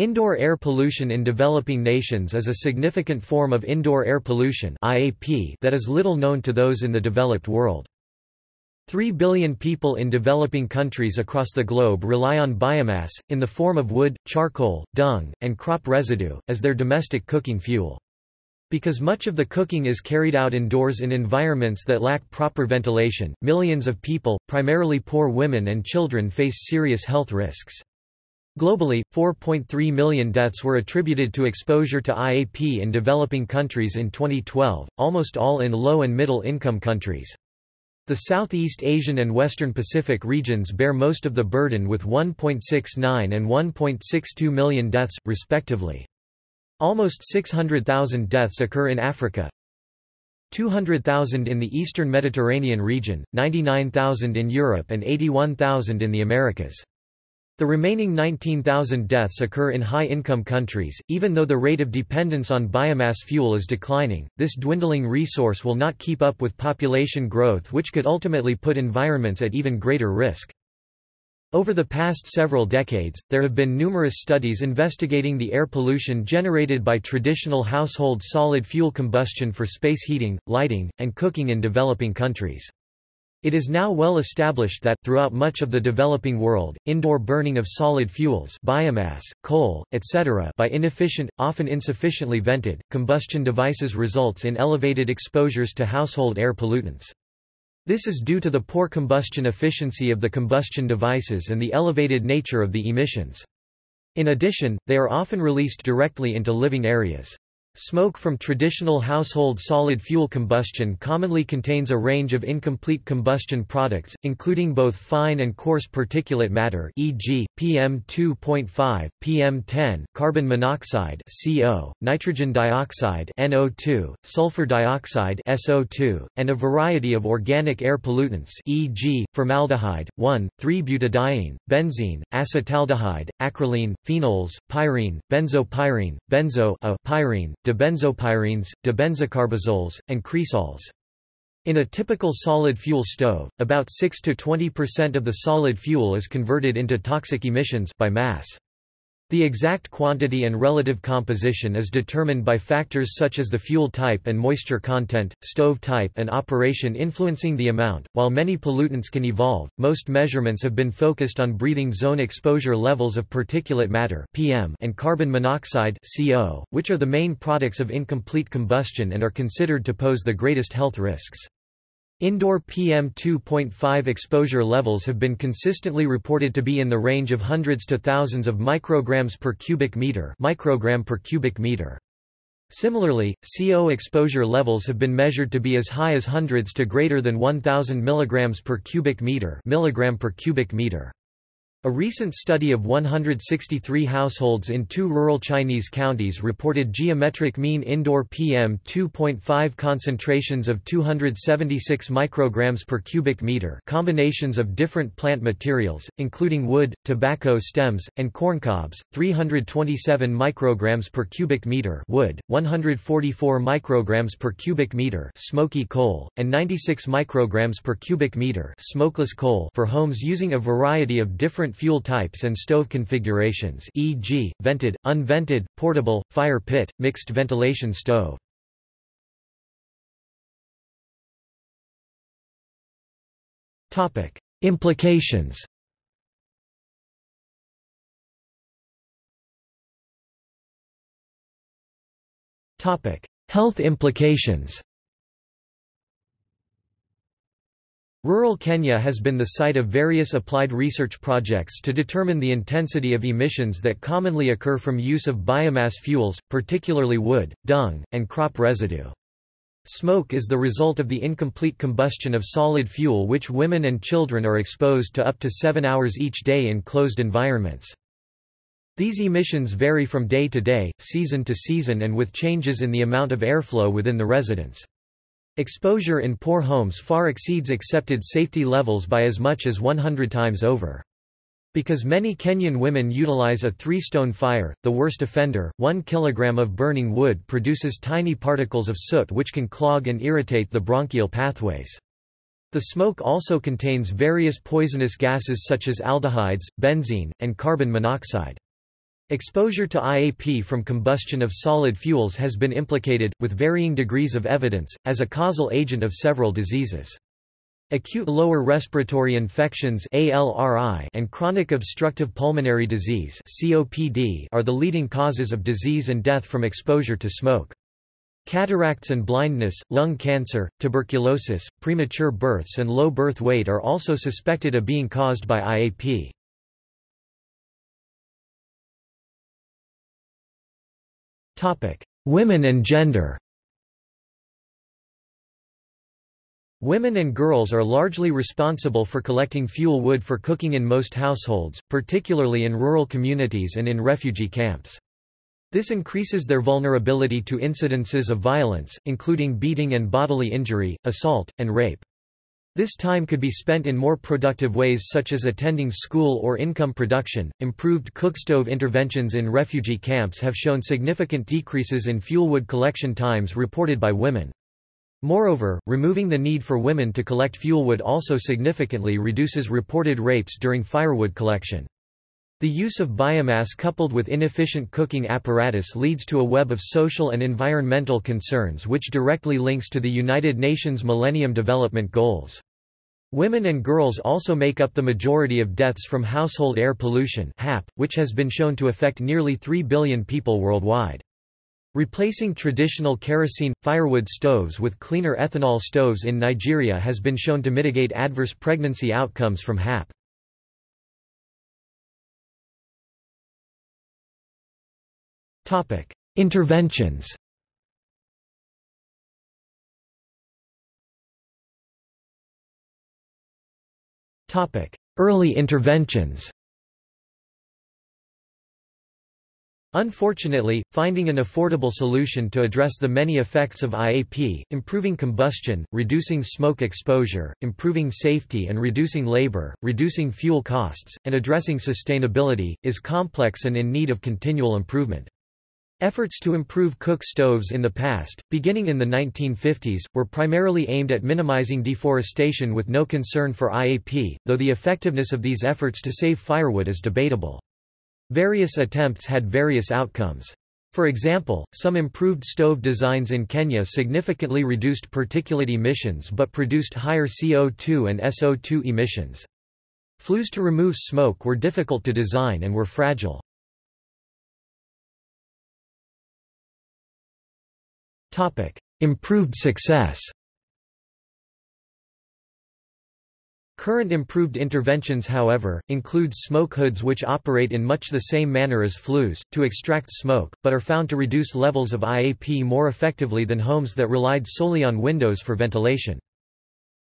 Indoor air pollution in developing nations is a significant form of indoor air pollution (IAP) that is little known to those in the developed world. 3 billion people in developing countries across the globe rely on biomass, in the form of wood, charcoal, dung, and crop residue, as their domestic cooking fuel. Because much of the cooking is carried out indoors in environments that lack proper ventilation, millions of people, primarily poor women and children, face serious health risks. Globally, 4.3 million deaths were attributed to exposure to IAP in developing countries in 2012, almost all in low- and middle-income countries. The Southeast Asian and Western Pacific regions bear most of the burden with 1.69 and 1.62 million deaths, respectively. Almost 600,000 deaths occur in Africa, 200,000 in the Eastern Mediterranean region, 99,000 in Europe and 81,000 in the Americas. The remaining 19,000 deaths occur in high-income countries. Even though the rate of dependence on biomass fuel is declining, this dwindling resource will not keep up with population growth, which could ultimately put environments at even greater risk. Over the past several decades, there have been numerous studies investigating the air pollution generated by traditional household solid fuel combustion for space heating, lighting, and cooking in developing countries. It is now well established that, throughout much of the developing world, indoor burning of solid fuels biomass, coal, etc. by inefficient, often insufficiently vented, combustion devices results in elevated exposures to household air pollutants. This is due to the poor combustion efficiency of the combustion devices and the elevated nature of the emissions. In addition, they are often released directly into living areas. Smoke from traditional household solid fuel combustion commonly contains a range of incomplete combustion products, including both fine and coarse particulate matter, e.g., PM2.5, PM10, carbon monoxide, CO, nitrogen dioxide, NO2, sulfur dioxide, SO2, and a variety of organic air pollutants, e.g., formaldehyde, 1,3-butadiene, benzene, acetaldehyde, acrolein, phenols, pyrene, benzopyrene, benzo-pyrene, dibenzopyrenes, dibenzocarbazoles, and cresols. In a typical solid fuel stove, about 6 to 20% of the solid fuel is converted into toxic emissions by mass. The exact quantity and relative composition is determined by factors such as the fuel type and moisture content, stove type and operation influencing the amount. While many pollutants can evolve, most measurements have been focused on breathing zone exposure levels of particulate matter (PM) and carbon monoxide (CO), which are the main products of incomplete combustion and are considered to pose the greatest health risks. Indoor PM2.5 exposure levels have been consistently reported to be in the range of hundreds to thousands of micrograms per cubic meter, Similarly, CO exposure levels have been measured to be as high as hundreds to greater than 1,000 milligrams per cubic meter, A recent study of 163 households in 2 rural Chinese counties reported geometric mean indoor PM2.5 concentrations of 276 micrograms per cubic meter. Combinations of different plant materials, including wood, tobacco stems, and corn cobs, 327 micrograms per cubic meter; wood, 144 micrograms per cubic meter; smoky coal, and 96 micrograms per cubic meter; smokeless coal for homes using a variety of different fuel types and stove configurations, e.g., vented, unvented, portable, fire pit, mixed ventilation stove. Topic: Implications. Topic: Health implications. Rural Kenya has been the site of various applied research projects to determine the intensity of emissions that commonly occur from use of biomass fuels, particularly wood, dung, and crop residue. Smoke is the result of the incomplete combustion of solid fuel, which women and children are exposed to up to 7 hours each day in closed environments. These emissions vary from day to day, season to season, and with changes in the amount of airflow within the residence. Exposure in poor homes far exceeds accepted safety levels by as much as 100 times over. Because many Kenyan women utilize a 3-stone fire, the worst offender, 1 kilogram of burning wood produces tiny particles of soot which can clog and irritate the bronchial pathways. The smoke also contains various poisonous gases such as aldehydes, benzene, and carbon monoxide. Exposure to IAP from combustion of solid fuels has been implicated, with varying degrees of evidence, as a causal agent of several diseases. Acute lower respiratory infections (ALRI) and chronic obstructive pulmonary disease (COPD) are the leading causes of disease and death from exposure to smoke. Cataracts and blindness, lung cancer, tuberculosis, premature births and low birth weight are also suspected of being caused by IAP. Topic: Women and gender. Women and girls are largely responsible for collecting fuel wood for cooking in most households, particularly in rural communities and in refugee camps. This increases their vulnerability to incidences of violence, including beating and bodily injury, assault, and rape. This time could be spent in more productive ways such as attending school or income production. Improved cookstove interventions in refugee camps have shown significant decreases in fuel wood collection times reported by women. Moreover, removing the need for women to collect fuelwood also significantly reduces reported rapes during firewood collection. The use of biomass coupled with inefficient cooking apparatus leads to a web of social and environmental concerns which directly links to the United Nations Millennium Development Goals. Women and girls also make up the majority of deaths from household air pollution (HAP), which has been shown to affect nearly 3 billion people worldwide. Replacing traditional kerosene, firewood stoves with cleaner ethanol stoves in Nigeria has been shown to mitigate adverse pregnancy outcomes from HAP. Interventions. Early interventions. Unfortunately, finding an affordable solution to address the many effects of IAP, improving combustion, reducing smoke exposure, improving safety and reducing labor, reducing fuel costs, and addressing sustainability, is complex and in need of continual improvement. Efforts to improve cook stoves in the past, beginning in the 1950s, were primarily aimed at minimizing deforestation with no concern for IAP, though the effectiveness of these efforts to save firewood is debatable. Various attempts had various outcomes. For example, some improved stove designs in Kenya significantly reduced particulate emissions but produced higher CO2 and SO2 emissions. Flues to remove smoke were difficult to design and were fragile. Topic: Improved success. Current improved interventions, however, include smoke hoods which operate in much the same manner as flues, to extract smoke, but are found to reduce levels of IAP more effectively than homes that relied solely on windows for ventilation.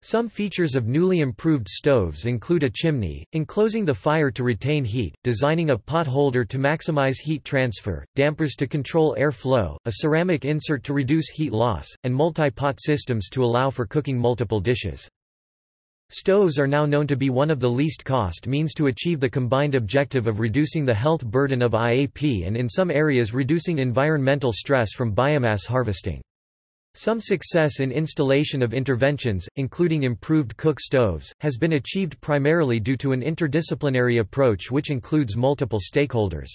Some features of newly improved stoves include a chimney, enclosing the fire to retain heat, designing a pot holder to maximize heat transfer, dampers to control air flow, a ceramic insert to reduce heat loss, and multi-pot systems to allow for cooking multiple dishes. Stoves are now known to be one of the least cost means to achieve the combined objective of reducing the health burden of IAP and in some areas reducing environmental stress from biomass harvesting. Some success in installation of interventions, including improved cook stoves, has been achieved primarily due to an interdisciplinary approach which includes multiple stakeholders.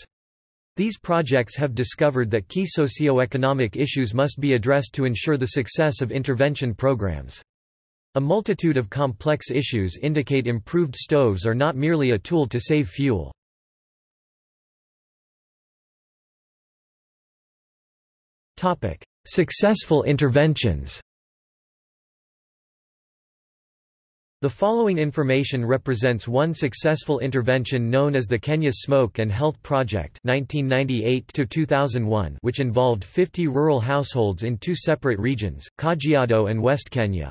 These projects have discovered that key socioeconomic issues must be addressed to ensure the success of intervention programs. A multitude of complex issues indicate improved stoves are not merely a tool to save fuel. Topic: Successful interventions. The following information represents one successful intervention known as the Kenya Smoke and Health Project 1998 to 2001, which involved 50 rural households in two separate regions, Kajiado and West Kenya.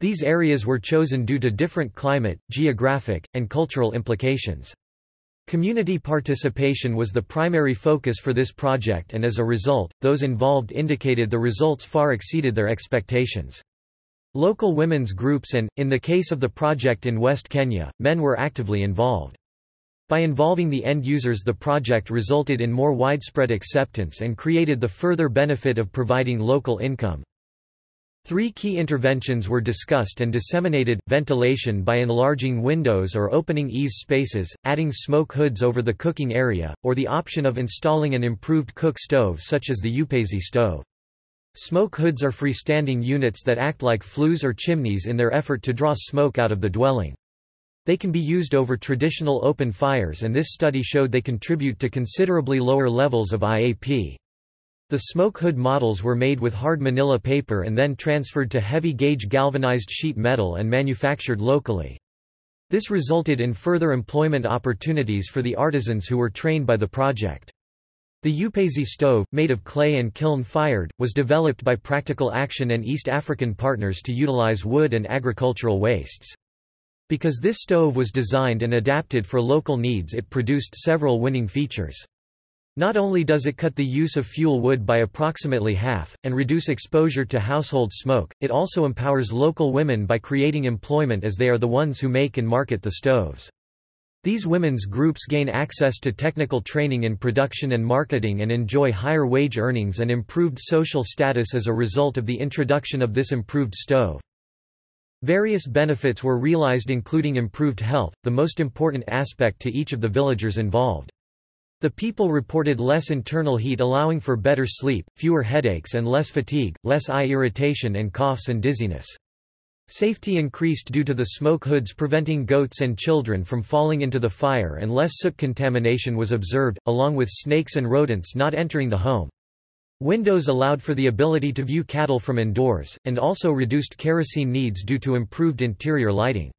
These areas were chosen due to different climate, geographic, and cultural implications. Community participation was the primary focus for this project, and as a result, those involved indicated the results far exceeded their expectations. Local women's groups and, in the case of the project in West Kenya, men were actively involved. By involving the end users, the project resulted in more widespread acceptance and created the further benefit of providing local income. Three key interventions were discussed and disseminated: ventilation by enlarging windows or opening eaves spaces, adding smoke hoods over the cooking area, or the option of installing an improved cook stove such as the Upesi stove. Smoke hoods are freestanding units that act like flues or chimneys in their effort to draw smoke out of the dwelling. They can be used over traditional open fires, and this study showed they contribute to considerably lower levels of IAP. The smoke hood models were made with hard manila paper and then transferred to heavy-gauge galvanized sheet metal and manufactured locally. This resulted in further employment opportunities for the artisans who were trained by the project. The Upesi stove, made of clay and kiln-fired, was developed by Practical Action and East African partners to utilize wood and agricultural wastes. Because this stove was designed and adapted for local needs, it produced several winning features. Not only does it cut the use of fuel wood by approximately half, and reduce exposure to household smoke, it also empowers local women by creating employment, as they are the ones who make and market the stoves. These women's groups gain access to technical training in production and marketing and enjoy higher wage earnings and improved social status as a result of the introduction of this improved stove. Various benefits were realized, including improved health, the most important aspect to each of the villagers involved. The people reported less internal heat, allowing for better sleep, fewer headaches and less fatigue, less eye irritation and coughs and dizziness. Safety increased due to the smoke hoods preventing goats and children from falling into the fire, and less soot contamination was observed, along with snakes and rodents not entering the home. Windows allowed for the ability to view cattle from indoors, and also reduced kerosene needs due to improved interior lighting.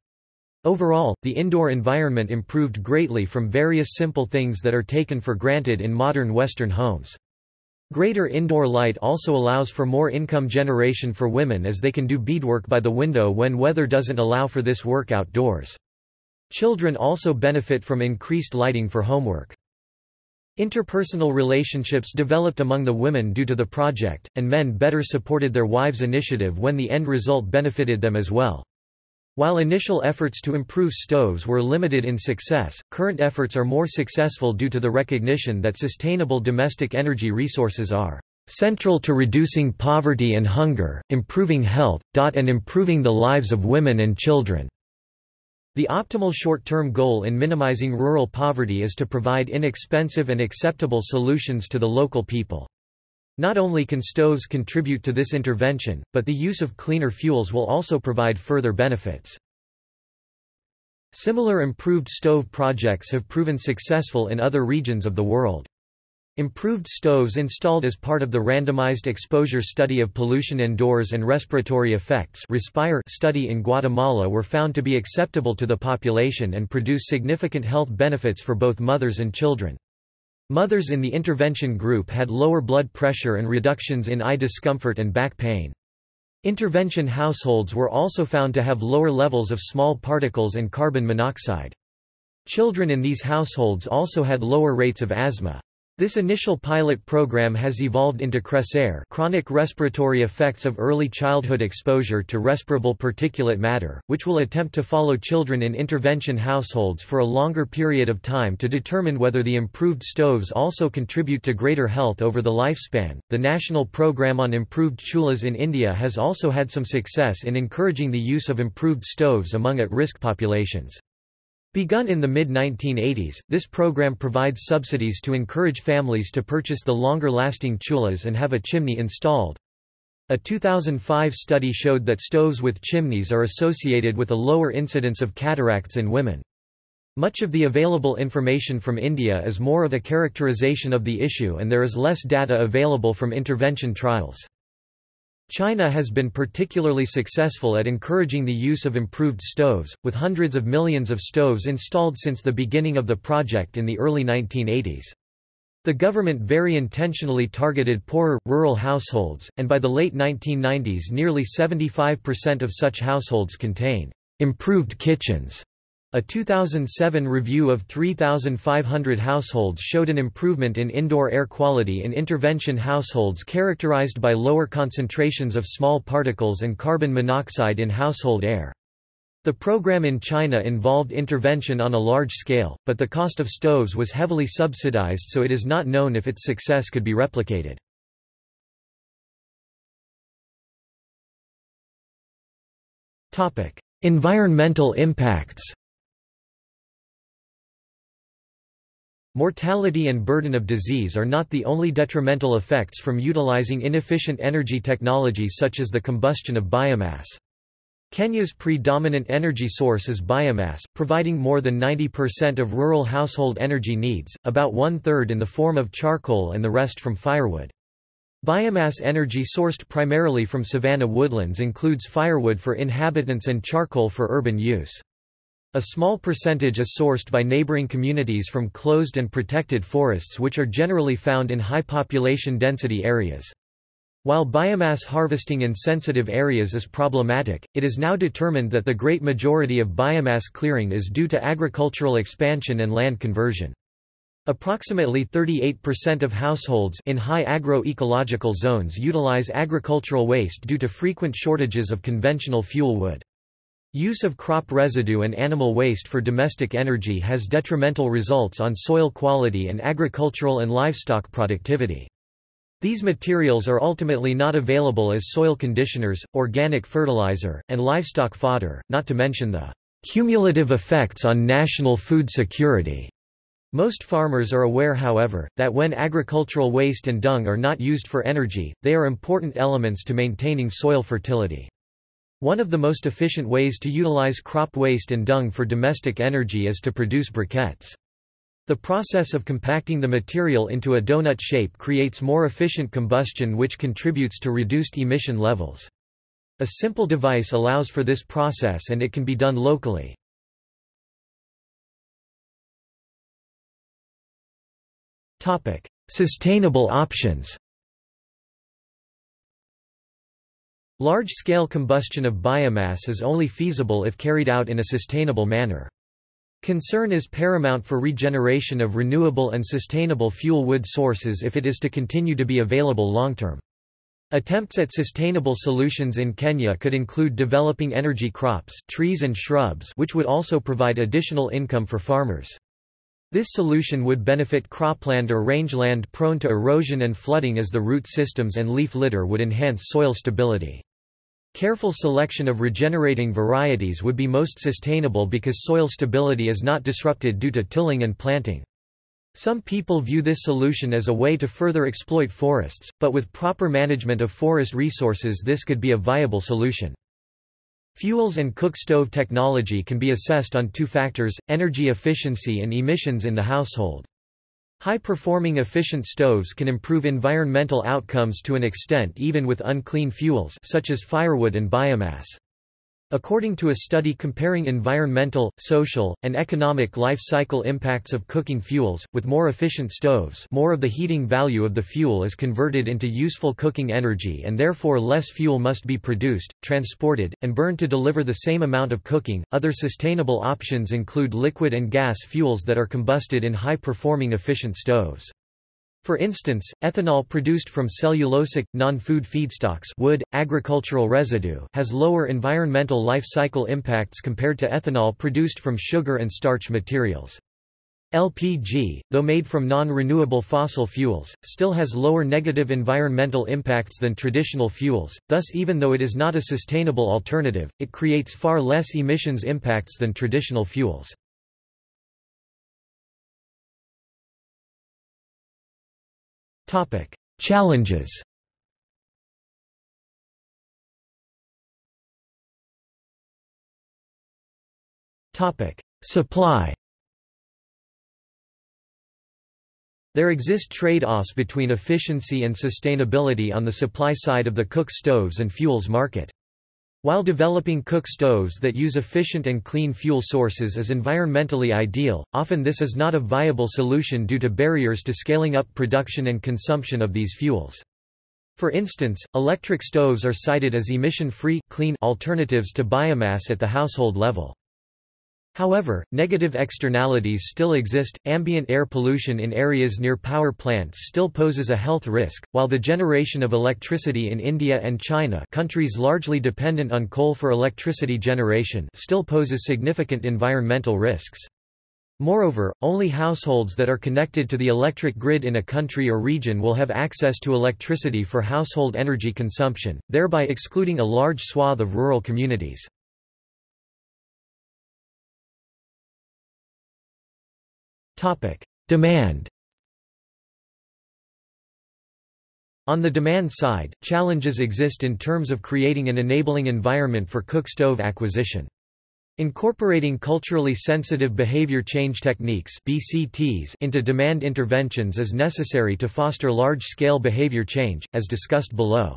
Overall, the indoor environment improved greatly from various simple things that are taken for granted in modern Western homes. Greater indoor light also allows for more income generation for women, as they can do beadwork by the window when weather doesn't allow for this work outdoors. Children also benefit from increased lighting for homework. Interpersonal relationships developed among the women due to the project, and men better supported their wives' initiative when the end result benefited them as well. While initial efforts to improve stoves were limited in success, current efforts are more successful due to the recognition that sustainable domestic energy resources are central to reducing poverty and hunger, improving health, and improving the lives of women and children. The optimal short-term goal in minimizing rural poverty is to provide inexpensive and acceptable solutions to the local people. Not only can stoves contribute to this intervention, but the use of cleaner fuels will also provide further benefits. Similar improved stove projects have proven successful in other regions of the world. Improved stoves installed as part of the randomized exposure study of pollution indoors and respiratory effects (RESPIRE) study in Guatemala were found to be acceptable to the population and produce significant health benefits for both mothers and children. Mothers in the intervention group had lower blood pressure and reductions in eye discomfort and back pain. Intervention households were also found to have lower levels of small particles and carbon monoxide. Children in these households also had lower rates of asthma. This initial pilot program has evolved into CRESAIR, chronic respiratory effects of early childhood exposure to respirable particulate matter, which will attempt to follow children in intervention households for a longer period of time to determine whether the improved stoves also contribute to greater health over the lifespan. The national program on improved chulas in India has also had some success in encouraging the use of improved stoves among at-risk populations. Begun in the mid-1980s, this program provides subsidies to encourage families to purchase the longer-lasting chulas and have a chimney installed. A 2005 study showed that stoves with chimneys are associated with a lower incidence of cataracts in women. Much of the available information from India is more of a characterization of the issue, and there is less data available from intervention trials. China has been particularly successful at encouraging the use of improved stoves, with hundreds of millions of stoves installed since the beginning of the project in the early 1980s. The government very intentionally targeted poorer, rural households, and by the late 1990s nearly 75% of such households contained improved kitchens. A 2007 review of 3,500 households showed an improvement in indoor air quality in intervention households characterized by lower concentrations of small particles and carbon monoxide in household air. The program in China involved intervention on a large scale, but the cost of stoves was heavily subsidized, so it is not known if its success could be replicated. Environmental impacts. Mortality and burden of disease are not the only detrimental effects from utilizing inefficient energy technologies such as the combustion of biomass. Kenya's predominant energy source is biomass, providing more than 90% of rural household energy needs, about one-third in the form of charcoal and the rest from firewood. Biomass energy sourced primarily from savanna woodlands includes firewood for inhabitants and charcoal for urban use. A small percentage is sourced by neighboring communities from closed and protected forests, which are generally found in high population density areas. While biomass harvesting in sensitive areas is problematic, it is now determined that the great majority of biomass clearing is due to agricultural expansion and land conversion. Approximately 38% of households in high agro-ecological zones utilize agricultural waste due to frequent shortages of conventional fuel wood. Use of crop residue and animal waste for domestic energy has detrimental results on soil quality and agricultural and livestock productivity. These materials are ultimately not available as soil conditioners, organic fertilizer, and livestock fodder, not to mention the cumulative effects on national food security. Most farmers are aware, however, that when agricultural waste and dung are not used for energy, they are important elements to maintaining soil fertility. One of the most efficient ways to utilize crop waste and dung for domestic energy is to produce briquettes. The process of compacting the material into a donut shape creates more efficient combustion, which contributes to reduced emission levels. A simple device allows for this process, and it can be done locally. Topic: Sustainable options. Large-scale combustion of biomass is only feasible if carried out in a sustainable manner. Concern is paramount for regeneration of renewable and sustainable fuel wood sources if it is to continue to be available long-term. Attempts at sustainable solutions in Kenya could include developing energy crops, trees and shrubs, which would also provide additional income for farmers. This solution would benefit cropland or rangeland prone to erosion and flooding, as the root systems and leaf litter would enhance soil stability. Careful selection of regenerating varieties would be most sustainable because soil stability is not disrupted due to tilling and planting. Some people view this solution as a way to further exploit forests, but with proper management of forest resources this could be a viable solution. Fuels and cook stove technology can be assessed on two factors: energy efficiency and emissions in the household. High-performing efficient stoves can improve environmental outcomes to an extent even with unclean fuels such as firewood and biomass. According to a study comparing environmental, social, and economic life cycle impacts of cooking fuels, with more efficient stoves, more of the heating value of the fuel is converted into useful cooking energy, and therefore less fuel must be produced, transported, and burned to deliver the same amount of cooking. Other sustainable options include liquid and gas fuels that are combusted in high-performing efficient stoves. For instance, ethanol produced from cellulosic, non-food feedstocks, wood, agricultural residue, has lower environmental life cycle impacts compared to ethanol produced from sugar and starch materials. LPG, though made from non-renewable fossil fuels, still has lower negative environmental impacts than traditional fuels, thus even though it is not a sustainable alternative, it creates far less emissions impacts than traditional fuels. Challenges. Supply. There exist trade-offs between efficiency and sustainability on the supply side of the cook stoves and fuels market. While developing cook stoves that use efficient and clean fuel sources is environmentally ideal, often this is not a viable solution due to barriers to scaling up production and consumption of these fuels. For instance, electric stoves are cited as emission-free, clean alternatives to biomass at the household level. However, negative externalities still exist. Ambient air pollution in areas near power plants still poses a health risk, while the generation of electricity in India and China, countries largely dependent on coal for electricity generation, still poses significant environmental risks. Moreover, only households that are connected to the electric grid in a country or region will have access to electricity for household energy consumption, thereby excluding a large swath of rural communities. Demand. On the demand side, challenges exist in terms of creating an enabling environment for cook stove acquisition. Incorporating culturally sensitive behavior change techniques (BCTs) into demand interventions is necessary to foster large-scale behavior change, as discussed below.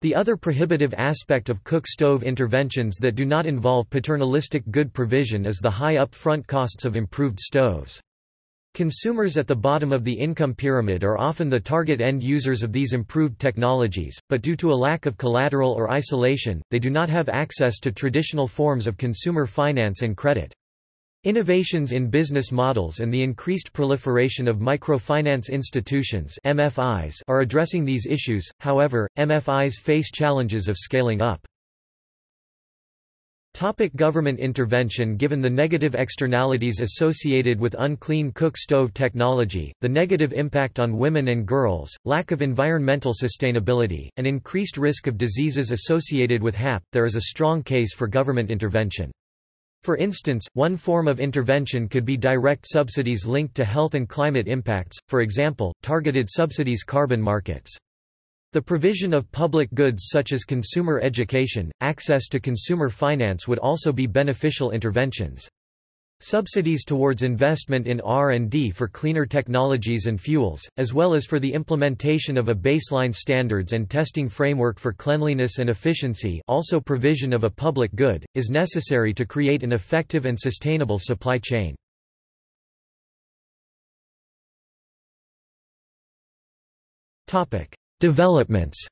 The other prohibitive aspect of cook stove interventions that do not involve paternalistic good provision is the high upfront costs of improved stoves. Consumers at the bottom of the income pyramid are often the target end users of these improved technologies, but due to a lack of collateral or isolation, they do not have access to traditional forms of consumer finance and credit. Innovations in business models and the increased proliferation of microfinance institutions (MFIs) are addressing these issues. However, MFIs face challenges of scaling up. Topic: government intervention. Given the negative externalities associated with unclean cook stove technology, the negative impact on women and girls, lack of environmental sustainability, and increased risk of diseases associated with HAP, there is a strong case for government intervention. For instance, one form of intervention could be direct subsidies linked to health and climate impacts, for example, targeted subsidies carbon markets. The provision of public goods such as consumer education, access to consumer finance would also be beneficial interventions. Subsidies towards investment in R&D for cleaner technologies and fuels, as well as for the implementation of a baseline standards and testing framework for cleanliness and efficiency, also provision of a public good, is necessary to create an effective and sustainable supply chain. Developments.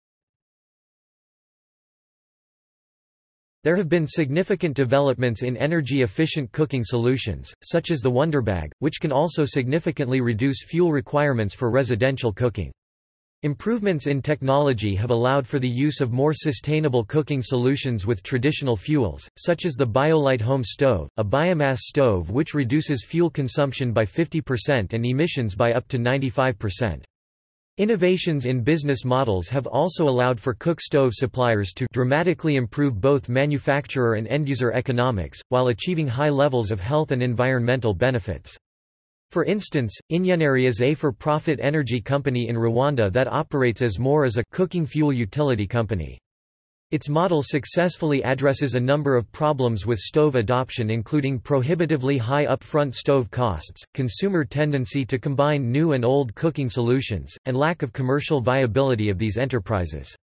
There have been significant developments in energy-efficient cooking solutions, such as the Wonderbag, which can also significantly reduce fuel requirements for residential cooking. Improvements in technology have allowed for the use of more sustainable cooking solutions with traditional fuels, such as the BioLite Home Stove, a biomass stove which reduces fuel consumption by 50% and emissions by up to 95%. Innovations in business models have also allowed for cook stove suppliers to dramatically improve both manufacturer and end-user economics, while achieving high levels of health and environmental benefits. For instance, Inyenari is a for-profit energy company in Rwanda that operates more as a cooking fuel utility company. Its model successfully addresses a number of problems with stove adoption, including prohibitively high upfront stove costs, consumer tendency to combine new and old cooking solutions, and lack of commercial viability of these enterprises.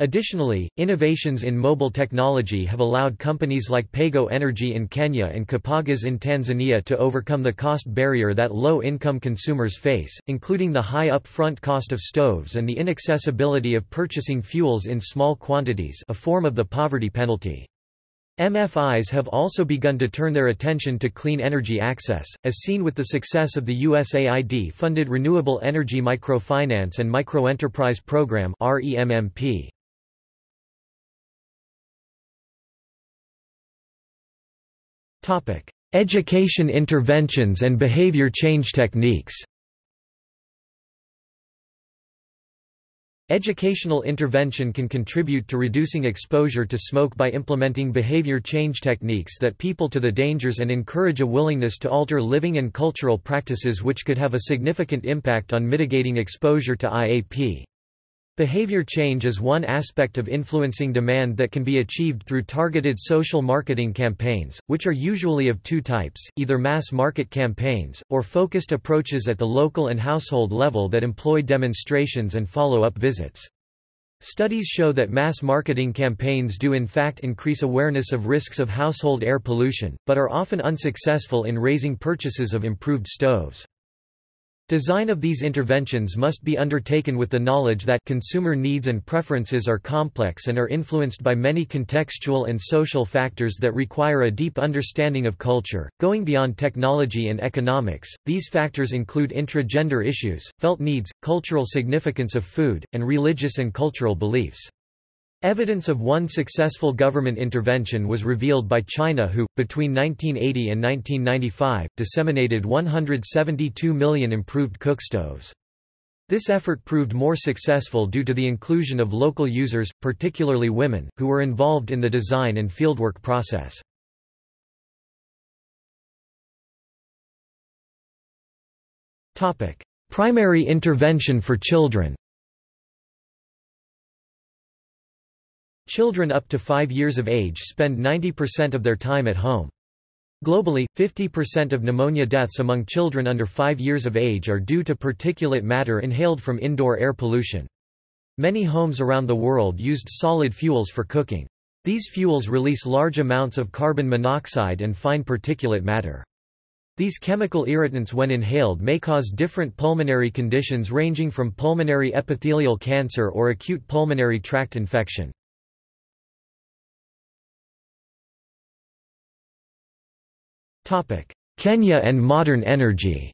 Additionally, innovations in mobile technology have allowed companies like Pago Energy in Kenya and Capagas in Tanzania to overcome the cost barrier that low-income consumers face, including the high upfront cost of stoves and the inaccessibility of purchasing fuels in small quantities, a form of the poverty penalty. MFIs have also begun to turn their attention to clean energy access, as seen with the success of the USAID-funded Renewable Energy Microfinance and Microenterprise Program (REMMP). Education interventions and behavior change techniques. Educational intervention can contribute to reducing exposure to smoke by implementing behavior change techniques that people to the dangers and encourage a willingness to alter living and cultural practices, which could have a significant impact on mitigating exposure to IAP. Behavior change is one aspect of influencing demand that can be achieved through targeted social marketing campaigns, which are usually of two types, either mass-market campaigns, or focused approaches at the local and household level that employ demonstrations and follow-up visits. Studies show that mass marketing campaigns do in fact increase awareness of risks of household air pollution, but are often unsuccessful in raising purchases of improved stoves. Design of these interventions must be undertaken with the knowledge that consumer needs and preferences are complex and are influenced by many contextual and social factors that require a deep understanding of culture, going beyond technology and economics. These factors include intra-gender issues, felt needs, cultural significance of food, and religious and cultural beliefs. Evidence of one successful government intervention was revealed by China, who, between 1980 and 1995, disseminated 172 million improved cookstoves. This effort proved more successful due to the inclusion of local users, particularly women, who were involved in the design and fieldwork process. Primary intervention for children. Children up to 5 years of age spend 90% of their time at home. Globally, 50% of pneumonia deaths among children under 5 years of age are due to particulate matter inhaled from indoor air pollution. Many homes around the world used solid fuels for cooking. These fuels release large amounts of carbon monoxide and fine particulate matter. These chemical irritants, when inhaled, may cause different pulmonary conditions ranging from pulmonary epithelial cancer or acute pulmonary tract infection. Kenya and modern energy.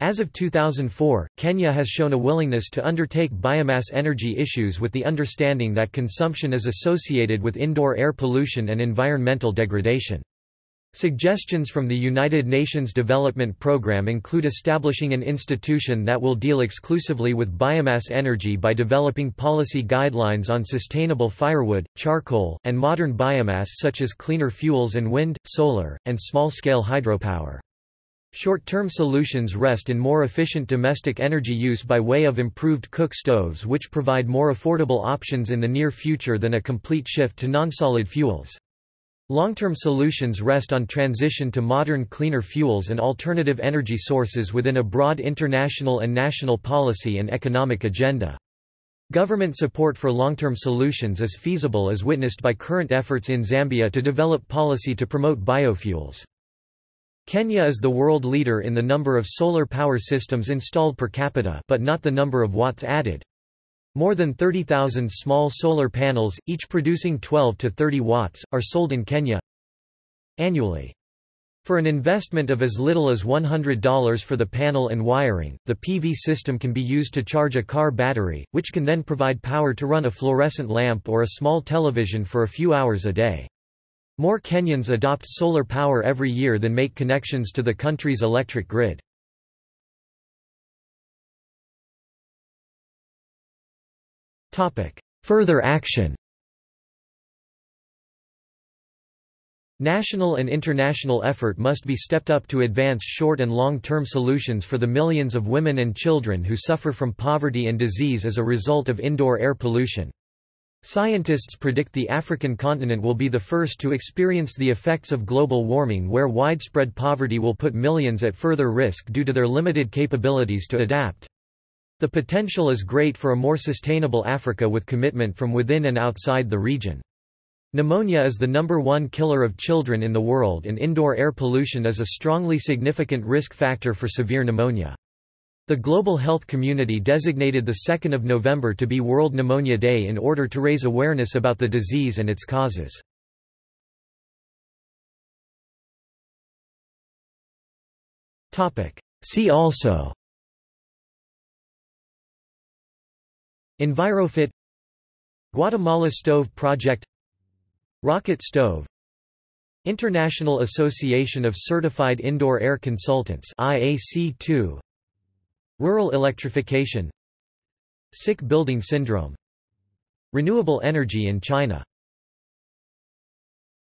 As of 2004, Kenya has shown a willingness to undertake biomass energy issues with the understanding that consumption is associated with indoor air pollution and environmental degradation. Suggestions from the United Nations Development Programme include establishing an institution that will deal exclusively with biomass energy by developing policy guidelines on sustainable firewood, charcoal, and modern biomass such as cleaner fuels and wind, solar, and small-scale hydropower. Short-term solutions rest in more efficient domestic energy use by way of improved cook stoves, which provide more affordable options in the near future than a complete shift to non-solid fuels. Long-term solutions rest on transition to modern cleaner fuels and alternative energy sources within a broad international and national policy and economic agenda. Government support for long-term solutions is feasible, as witnessed by current efforts in Zambia to develop policy to promote biofuels. Kenya is the world leader in the number of solar power systems installed per capita, but not the number of watts added. More than 30,000 small solar panels, each producing 12 to 30 watts, are sold in Kenya annually. For an investment of as little as $100 for the panel and wiring, the PV system can be used to charge a car battery, which can then provide power to run a fluorescent lamp or a small television for a few hours a day. More Kenyans adopt solar power every year than make connections to the country's electric grid. Further action. National and international effort must be stepped up to advance short- and long-term solutions for the millions of women and children who suffer from poverty and disease as a result of indoor air pollution. Scientists predict the African continent will be the first to experience the effects of global warming, where widespread poverty will put millions at further risk due to their limited capabilities to adapt. The potential is great for a more sustainable Africa with commitment from within and outside the region. Pneumonia is the #1 killer of children in the world, and indoor air pollution is a strongly significant risk factor for severe pneumonia. The global health community designated the 2nd of November to be World Pneumonia Day in order to raise awareness about the disease and its causes. Topic: See also. Envirofit, Guatemala Stove Project, Rocket Stove, International Association of Certified Indoor Air Consultants (IAC2), Rural electrification, Sick building syndrome, Renewable energy in China.